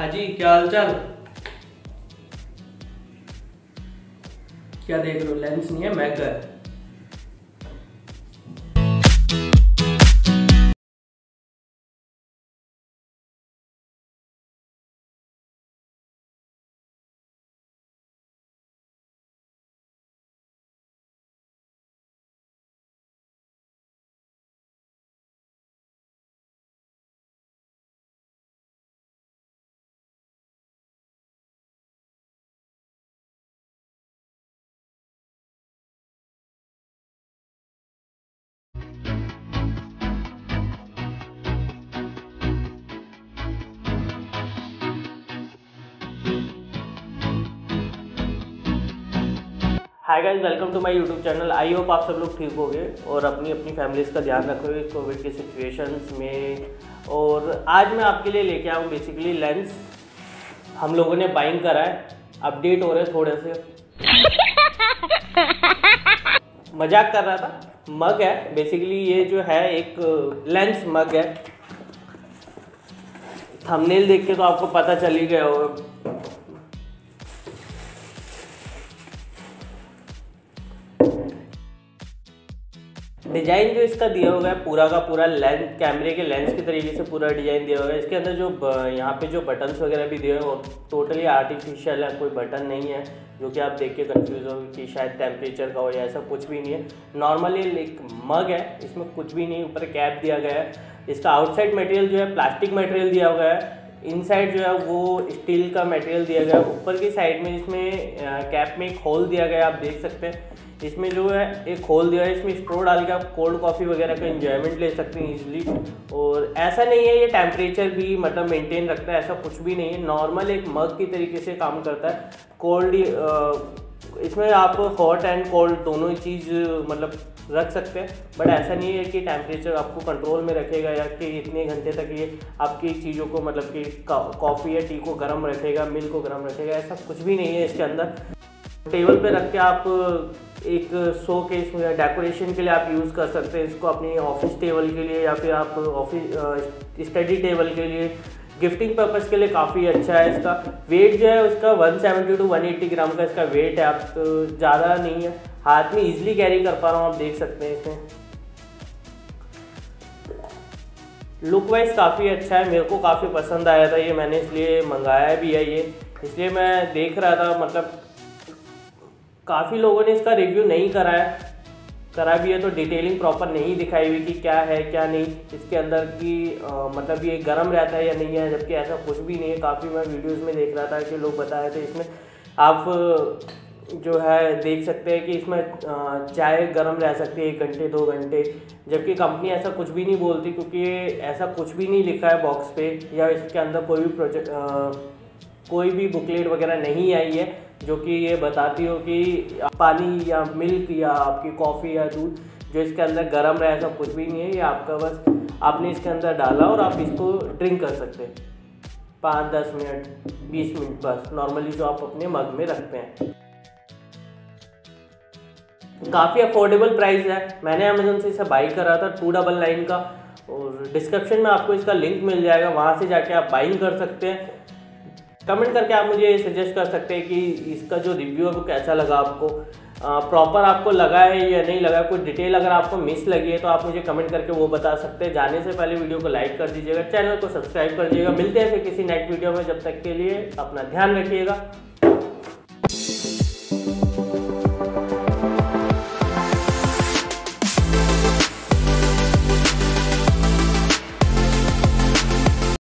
हाँ जी, क्या हाल चाल? क्या देख रहे हो? लेंस नहीं है, मैक है। Hi guys, welcome to my YouTube channel. I hope आप सब लोग ठीक होंगे और अपनी अपनी फैमिलीज़ का ध्यान रखोगे कोविड के सिचुएशंस में। और आज मैं आपके लिए लेके आया हूँ बेसिकली लेंस। हम लोगों ने बाइंग करा है, अपडेट हो रहे थोड़े से। मजाक कर रहा था। मग है बेसिकली, ये जो है एक लेंस मग है। थंबनेल देख के तो आपको पता चल ही गया होगा। डिज़ाइन जो इसका दिया हुआ है पूरा का पूरा लेंस, कैमरे के लेंस के तरीके से पूरा डिज़ाइन दिया हुआ है। इसके अंदर जो यहाँ पे जो बटन्स वगैरह भी दिए हैं वो टोटली आर्टिफिशियल है, कोई बटन नहीं है जो कि आप देख के कन्फ्यूज़ हो कि शायद टेम्परेचर का हो या ऐसा, कुछ भी नहीं है। नॉर्मली एक मग है, इसमें कुछ भी नहीं, ऊपर कैप दिया गया है। इसका आउटसाइड मटेरियल जो है प्लास्टिक मटेरियल दिया हुआ है, इनसाइड जो है वो स्टील का मटेरियल दिया गया है। ऊपर की साइड में इसमें कैप में एक होल दिया गया है, आप देख सकते हैं। इसमें जो है एक होल दिया है, इसमें स्ट्रो डाल के आप कोल्ड कॉफ़ी वगैरह का एंजॉयमेंट ले सकते हैं इजीली। और ऐसा नहीं है ये टेम्परेचर भी मतलब मेंटेन रखता है, ऐसा कुछ भी नहीं है। नॉर्मल एक मग की तरीके से काम करता है। कोल्ड इसमें आप हॉट एंड कोल्ड दोनों चीज़ मतलब रख सकते हैं, बट ऐसा नहीं है कि टेम्परेचर आपको कंट्रोल में रखेगा या कि इतने घंटे तक ये आपकी चीज़ों को मतलब कि कॉफ़ी या टी को गर्म रखेगा, मिल्क को गर्म रखेगा, ऐसा कुछ भी नहीं है इसके अंदर। टेबल पे रख के आप एक शो केस में डेकोरेशन के लिए आप यूज़ कर सकते हैं इसको, अपनी ऑफिस टेबल के लिए या फिर आप ऑफिस स्टडी टेबल के लिए, गिफ्टिंग पर्पस के लिए काफ़ी अच्छा है। इसका वेट जो है उसका 170 टू 180 ग्राम का इसका वेट है, आप तो ज़्यादा नहीं है, हाथ में इजीली कैरी कर पा रहा हूँ, आप देख सकते हैं। इसमें लुक वाइज काफ़ी अच्छा है, मेरे को काफ़ी पसंद आया था ये, मैंने इसलिए मंगाया भी है ये। इसलिए मैं देख रहा था, मतलब काफ़ी लोगों ने इसका रिव्यू नहीं करा है, करा भी है तो डिटेलिंग प्रॉपर नहीं दिखाई हुई कि क्या है क्या नहीं इसके अंदर की मतलब ये गर्म रहता है या नहीं है, जबकि ऐसा कुछ भी नहीं है। काफ़ी मैं वीडियोस में देख रहा था कि लोग बता रहे थे। इसमें आप जो है देख सकते हैं कि इसमें चाय गर्म रह सकती है 1 घंटे 2 घंटे, जबकि कंपनी ऐसा कुछ भी नहीं बोलती, क्योंकि ऐसा कुछ भी नहीं लिखा है बॉक्स पे या इसके अंदर कोई भी कोई भी बुकलेट वगैरह नहीं आई है जो कि ये बताती हो कि पानी या मिल्क या आपकी कॉफ़ी या दूध जो इसके अंदर गर्म रहे, ऐसा कुछ भी नहीं है। ये आपका बस आपने इसके अंदर डाला और आप इसको ड्रिंक कर सकते हैं 5-10 मिनट 20 मिनट बस, नॉर्मली जो आप अपने मग में रखते हैं। काफ़ी अफोर्डेबल प्राइस है, मैंने अमेज़न से इसे बाई करा था 299 का, और डिस्क्रिप्शन में आपको इसका लिंक मिल जाएगा, वहाँ से जाके आप बाइंग कर सकते हैं। कमेंट करके आप मुझे सजेस्ट कर सकते हैं कि इसका जो रिव्यू है वो कैसा लगा आपको, प्रॉपर आपको लगा है या नहीं लगा, कोई डिटेल अगर आपको मिस लगी है तो आप मुझे कमेंट करके वो बता सकते हैं। जाने से पहले वीडियो को लाइक कर दीजिएगा, चैनल को सब्सक्राइब कर दीजिएगा। मिलते हैं फिर किसी नेक्स्ट वीडियो में, जब तक के लिए अपना ध्यान रखिएगा।